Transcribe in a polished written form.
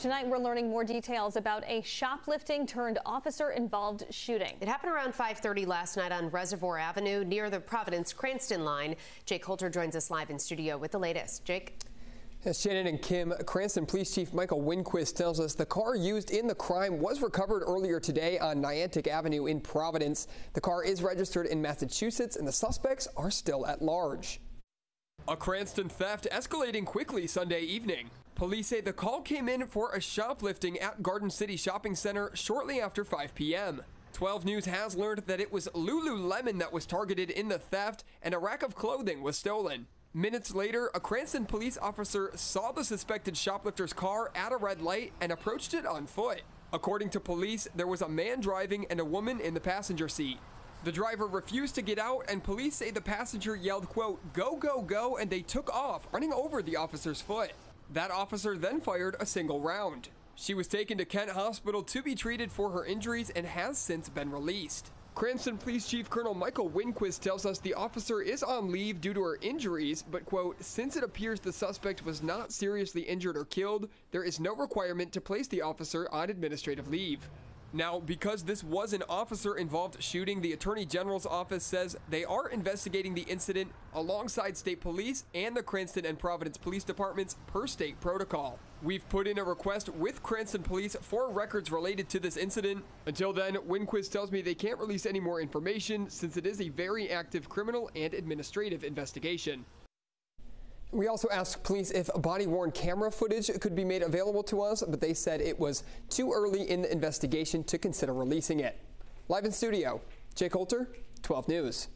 Tonight we're learning more details about a shoplifting turned officer involved shooting. It happened around 5:30 last night on Reservoir Avenue near the Providence Cranston line. Jake Holter joins us live in studio with the latest. Jake. As Shannon and Kim, Cranston Police Chief Michael Winquist tells us the car used in the crime was recovered earlier today on Niantic Avenue in Providence. The car is registered in Massachusetts and the suspects are still at large. A Cranston theft escalating quickly Sunday evening. Police say the call came in for a shoplifting at Garden City Shopping Center shortly after 5 p.m. 12 News has learned that it was Lululemon that was targeted in the theft and a rack of clothing was stolen. Minutes later, a Cranston police officer saw the suspected shoplifter's car at a red light and approached it on foot. According to police, there was a man driving and a woman in the passenger seat. The driver refused to get out, and police say the passenger yelled, quote, "Go, go, go," and they took off, running over the officer's foot. That officer then fired a single round. She was taken to Kent Hospital to be treated for her injuries and has since been released. Cranston Police Chief Colonel Michael Winquist tells us the officer is on leave due to her injuries, but, quote, "Since it appears the suspect was not seriously injured or killed, there is no requirement to place the officer on administrative leave." Now, because this was an officer-involved shooting, the Attorney General's office says they are investigating the incident alongside state police and the Cranston and Providence Police Departments per state protocol. We've put in a request with Cranston Police for records related to this incident. Until then, Winquist tells me they can't release any more information since it is a very active criminal and administrative investigation. We also asked police if body-worn camera footage could be made available to us, but they said it was too early in the investigation to consider releasing it. Live in studio, Jake Holter, 12 News.